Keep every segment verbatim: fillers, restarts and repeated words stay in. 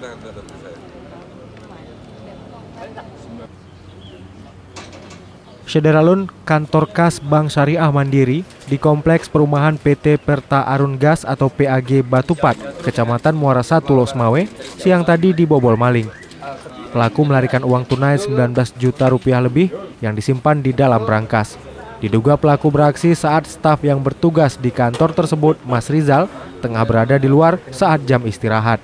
ada harga dapur saya. Saudara Lun, kantor kas Bank Syariah Mandiri di kompleks perumahan P T Perta Arun Gas atau P A G Batupat, Kecamatan Muara Satu, Lhokseumawe, siang tadi dibobol maling. Pelaku melarikan uang tunai sembilan belas juta rupiah lebih yang disimpan di dalam brankas. Diduga pelaku beraksi saat staf yang bertugas di kantor tersebut, Mas Rizal, tengah berada di luar saat jam istirahat.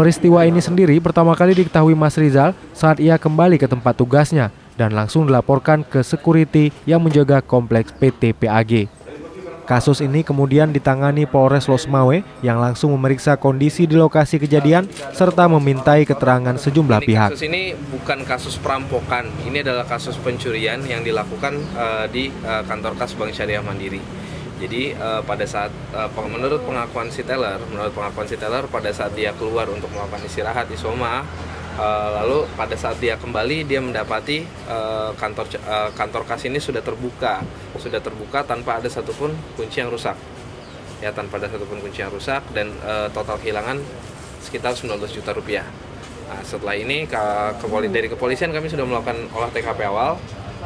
Peristiwa ini sendiri pertama kali diketahui Mas Rizal saat ia kembali ke tempat tugasnya dan langsung dilaporkan ke security yang menjaga kompleks P T P A G. Kasus ini kemudian ditangani Polres Lhokseumawe yang langsung memeriksa kondisi di lokasi kejadian serta memintai keterangan sejumlah pihak. Kasus ini bukan kasus perampokan, ini adalah kasus pencurian yang dilakukan uh, di uh, kantor kas Bank Syariah Mandiri. Jadi uh, pada saat uh, menurut pengakuan si teller, menurut pengakuan si teller pada saat dia keluar untuk melakukan istirahat di Soma, uh, lalu pada saat dia kembali dia mendapati uh, kantor uh, kantor kas ini sudah terbuka, sudah terbuka tanpa ada satupun kunci yang rusak. Ya, tanpa ada satupun kunci yang rusak dan uh, total kehilangan sekitar sembilan belas juta rupiah. Nah, setelah ini ke, ke dari kepolisian kami sudah melakukan olah T K P awal.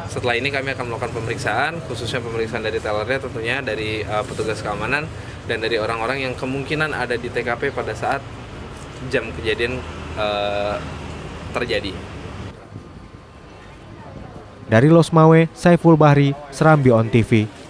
Setelah ini kami akan melakukan pemeriksaan, khususnya pemeriksaan dari tellernya tentunya, dari uh, petugas keamanan, dan dari orang-orang yang kemungkinan ada di T K P pada saat jam kejadian uh, terjadi. Dari Lhokseumawe, Saiful Bahri, Serambi on T V.